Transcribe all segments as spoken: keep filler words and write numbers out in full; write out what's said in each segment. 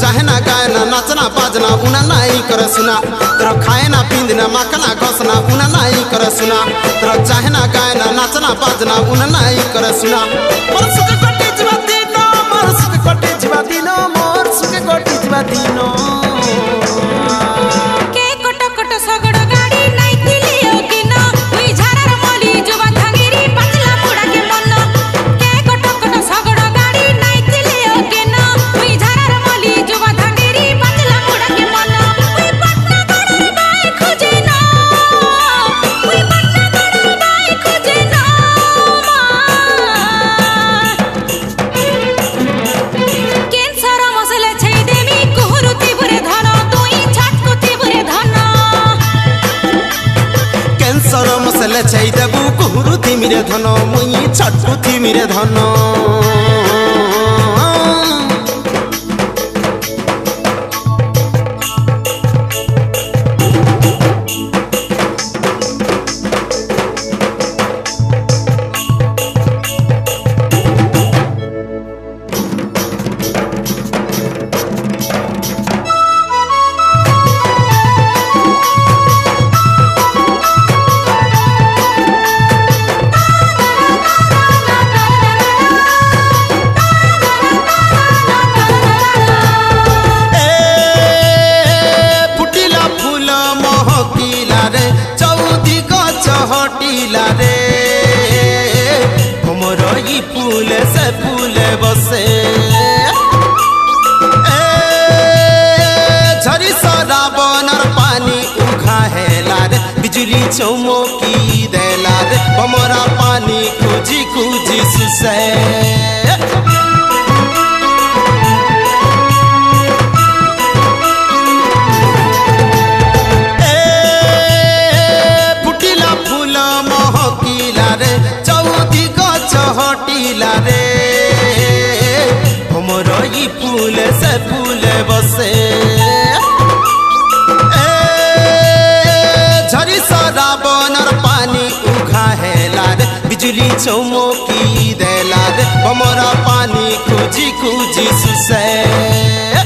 चाहना गायना नाचना बाजना उना नहीं कर सुना तर खाएना पींदना माखना घोसना उना नहीं कर सुना तर चाहना गायना नाचना बाजना उना नहीं कर सुना मोर सुख कोटी जीवा दिनो मोर सुख कोटी जीवा दिनो मोर सुख कोटी जीवा दिनो के कोटो कोटो सगड़ गाड़ी नहीं थिलियो किना हुई झारर मोली जुवा धांगिरी पतला पुडा के मन्ना के कोटो कोटो सगड़ गाड़ी नहीं थिलियो किना हुई झारर मोली जुवा धांगिरी पतला पुडा के मन्ना हुई पटना गडर बाई खोजे ना हुई पटना गडर बाई खोजे ना केन सारा मसला छै देमी कोहरुती भरे धन तोई छटकोती भरे धन केन सारा मसला छै देबू कोहरुती मेरे धन मुई छटकोती मेरे धन बिजली चौमोकी देला रे बमरा पानी कुजी कुजी सुसे ए फुटिला फूल महकिला रे चौदी गछ हटिला रे हमर ई फूल से फूल बसे बिजली चौमोकी देला रे बमरा पानी खोजी खोजी सुसे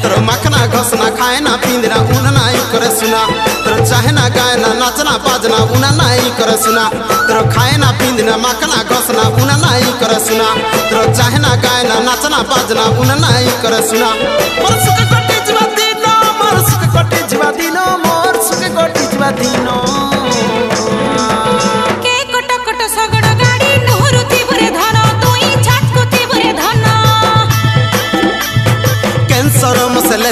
तर माखना घसना खाएना पींदना उना नहीं कर सुना तर चाहना गायना नाचना बाजना उना नहीं कर सुना तर खाएना पींदना माखना घसना उना नहीं कर सुना तर चाहना गायना नाचना बाजना उना नहीं कर सुना मोर सुख कोटी जीवा दिनो मोर सुख कोटी जीवा दिनो मोर सुख कोटी जीवा दिनो के कोटो कोटो सगड़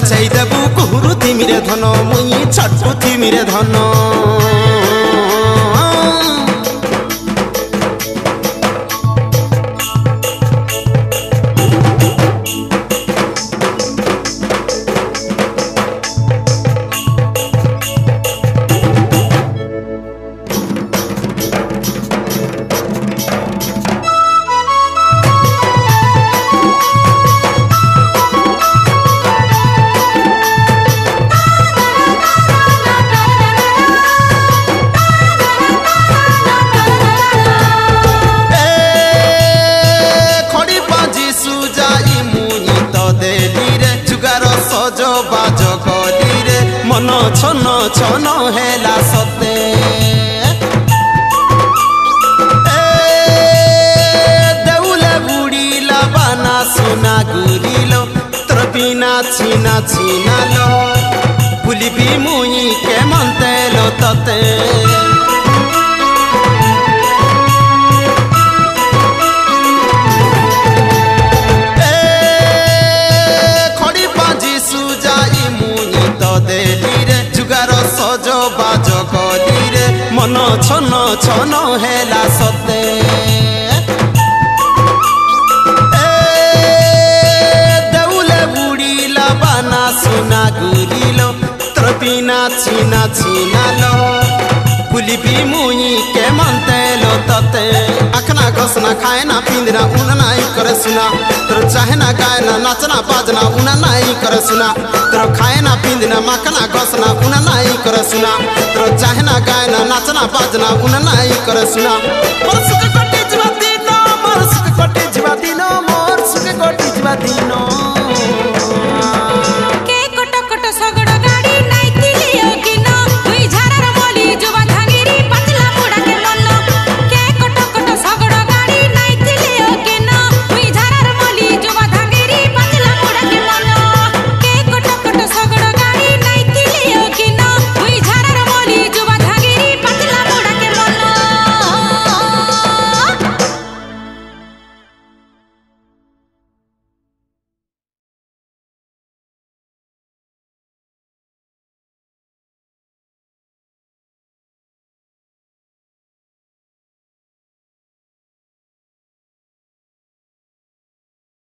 चाही देबू कोहरु तिमिरे धन मुई छटकु तिमिरे धन छन छन हेला सते देउले बुड़ीला बाना सुना गुरीलो तर बिना छीना छीनालो भूलिबी मुई के मंतेलो तते छन छन हेला सते देउले बुड़ीला बाना सुना गुरीलो तर बिना छीना छीनालो भूलिबी मुई के मंतेलो तते आखना घसना खाएना पींदना उना नहीं कर सुना तर चाहना गायना नाचना बाजना उना नहीं कर सुना तर खाएना पींदना माखना घसना उना नहीं कर सुना तर चाहना गायना नाचना बाजना उना नहीं कर सुना मोर सुख कोटी जीवा दिनो मोर सुख कोटी जीवा दिनो